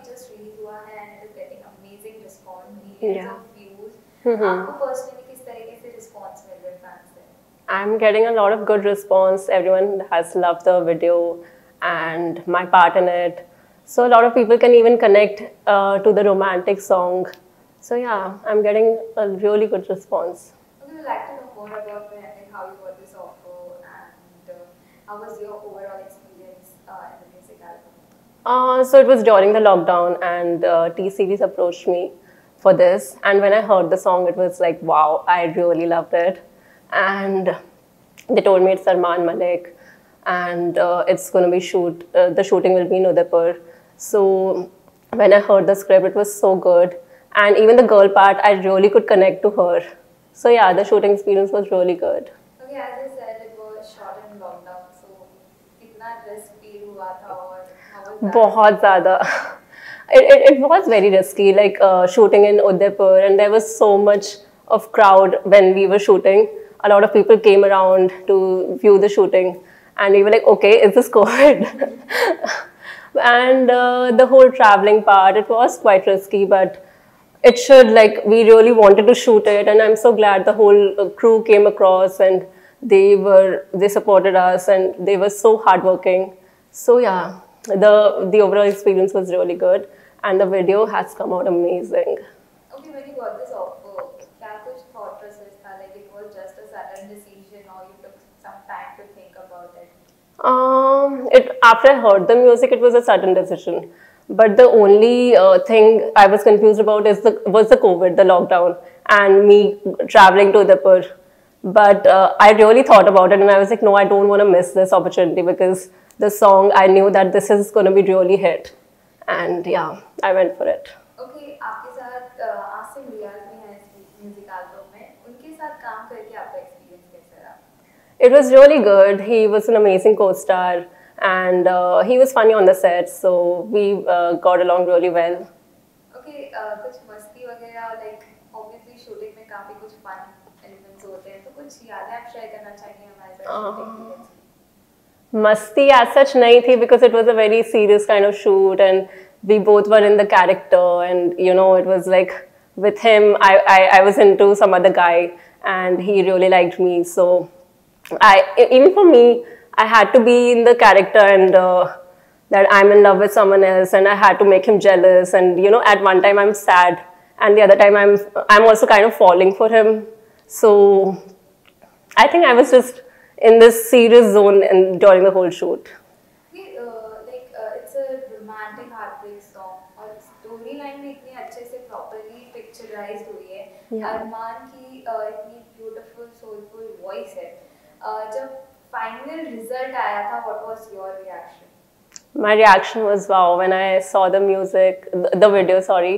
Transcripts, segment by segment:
अभी just release हुआ है and it is getting amazing response, millions of views. आपको पर्सनली किस तरीके से रिस्पांस मिल रहा है फैंस से? I am getting a lot of good response. Everyone has loved the video and my part in it. So a lot of people can even connect to the romantic song. So yeah, I'm getting a really good response. I would like to know more about it, how you got this offer, and how was your overall experience in the music album? So it was during the lockdown, and T-Series approached me for this. And when I heard the song, it was like, wow, I really loved it. And they told me it's Armaan Malik, and it's going to be the shooting will be in Udaipur. So when I heard the script, it was so good, and even the girl part, I really could connect to her. So yeah, the shooting experience was really good. Okay, as I said, it was shot in lockdown, so kitna risk feel hua tha aur how was that? बहुत ज़्यादा. It was very risky, like shooting in Udaipur, and there was so much of crowd when we were shooting. A lot of people came around to view the shooting, and we were like, okay, is this COVID? And the whole traveling part, it was quite risky, but it should, like, we really wanted to shoot it, and I'm so glad the whole crew came across, and they supported us, and they were so hardworking. So yeah, the overall experience was really good, and the video has come out amazing. Okay, when you got this offer, क्या कुछ thought process था? Like it was just a sudden decision, or you took some time to think about it? After I heard the music, it was a sudden decision. But the only thing I was confused about was the COVID, the lockdown, and me traveling to Udaipur. But I really thought about it, and I was like, no, I don't want to miss this opportunity, because the song, I knew that this is going to be really hit, and yeah, I went for it. Okay, आपके साथ आसिम रियाज music album में उनके साथ काम करके आपका experience कैसा रहा? It was really good. He was an amazing co-star, and he was funny on the set, so we got along really well. Okay, कुछ मस्ती वगैरह, like obviously shooting में काफी कुछ fun elements होते हैं, तो कुछ यादें आप share करना चाहेंगे हमारे साथ? मस्ती as such नहीं थी, because it was a very serious kind of shoot, and we both were in the character, and you know, it was like with him I was into some other guy, and he really liked me, so even for me I had to be in the character, and that I'm in love with someone else, and I had to make him jealous, and you know, at one time I'm sad, and the other time I'm also kind of falling for him. So I think I was just in this serious zone during the whole shoot. It's a romantic heartbreak song, और story line भी इतनी अच्छे से properly picturise हुई है. अरमान की इतनी beautiful soulful voice है. जब फाइनल रिजल्ट आया था, what was your reaction? My reaction was wow when I saw the music, the video, sorry.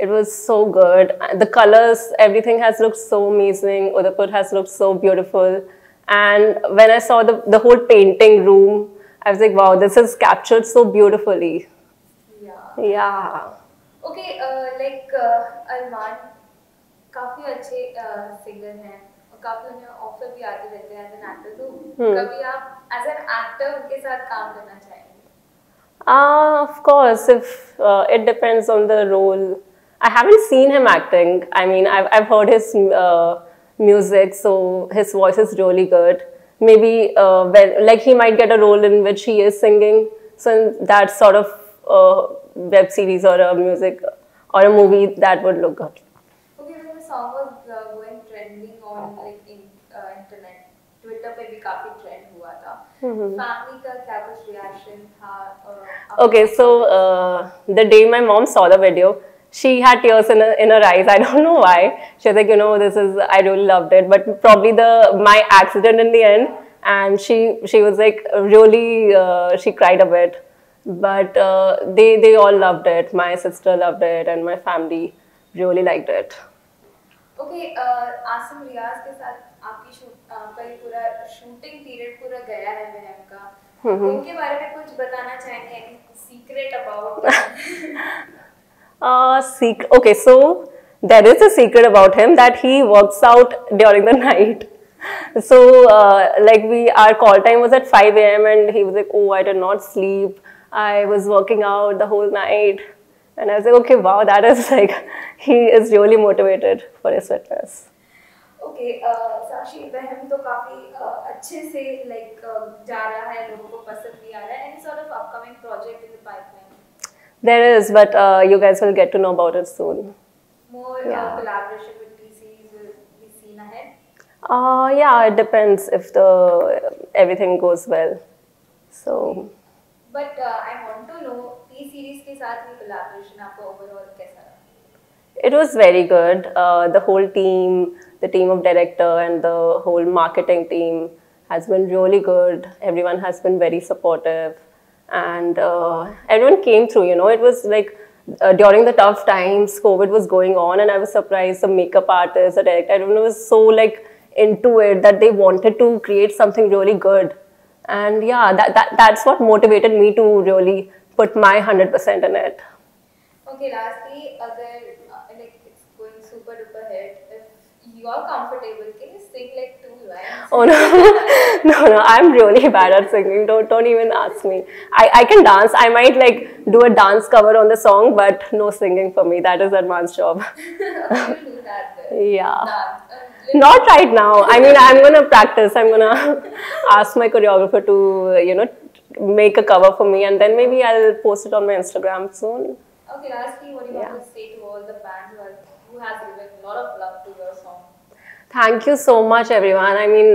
It was so good. The colours, everything has looked so amazing. Udaipur has looked so beautiful, and when I saw the whole painting room, I was like, wow, this is captured so beautifully. Yeah. Okay, Armaan काफी अच्छे singer हैं, और काफी उन्हें offer भी आते रहते हैं as an actor too. कभी आप as an actor उनके साथ काम करना चाहेंगे? Of course, if it depends on the role. I haven't seen him acting. I mean, I've heard his music, so his voice is really good. Maybe like he might get a role in which he is singing, so in that sort of web series or a music or a movie, that would look good. Okay, when the song was going trending on like in internet, Twitter पे भी काफी trend हुआ था. Family का क्या कुछ reaction था? Okay, so the day my mom saw the video, she had tears in her eyes. I don't know why. She was like, you know, this is, I really loved it, but probably my accident in the end, and she was like really she cried a bit, but they all loved it. My sister loved it, and my family really liked it. Okay, Asim Riaz के साथ आपकी पूरा shooting period पूरा गया है वहम का. उनके बारे में कुछ बताना चाहेंगे? Any secret about? Okay, so there is a secret about him that he works out during the night. So our call time was at 5 a.m. and he was like, oh, I did not sleep. I was working out the whole night. And I was like, okay, wow, that is like, he is really motivated for his fitness. Okay, Sashi, Veham तो काफी अच्छे से like जा रहा है, लोगों को पसंद भी आ रहा है. Any sort of upcoming project in the pipeline? There is, but you guys will get to know about it soon. More collaboration with T-Series will be seen ahead? Yeah, it depends if everything goes well. So. But I want to know, T-Series के साथ भी collaboration आपको overall कैसा रहा? It was very good. The whole team, the team of director and the whole marketing team has been really good. Everyone has been very supportive. And everyone came through, you know. It was like during the tough times, COVID was going on, and I was surprised the makeup artist, the director, everyone was so like into it that they wanted to create something really good. And yeah, that's what motivated me to really put my 100% in it. Okay, lastly, अगर like it's going super duper hit, if you are comfortable, can you sing like 2 lines? Oh no, no, I'm really bad at singing. Don't even ask me. I can dance. I might like do a dance cover on the song, but no singing for me. That is Armaan's job. Okay, do that then. Yeah. Not right now. I mean, I'm gonna practice. I'm gonna ask my choreographer to, you know, make a cover for me, and then maybe I'll post it on my Instagram soon. Okay, lastly, what do you want to say to all the fans who have given a lot of love to your song? Thank you so much, everyone. I mean,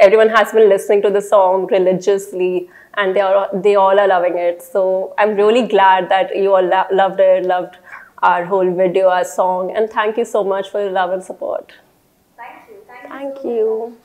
everyone has been listening to the song religiously, and they all are loving it. So I'm really glad that you all loved it, loved our whole video, our song, and thank you so much for your love and support. Thank you. Thank you.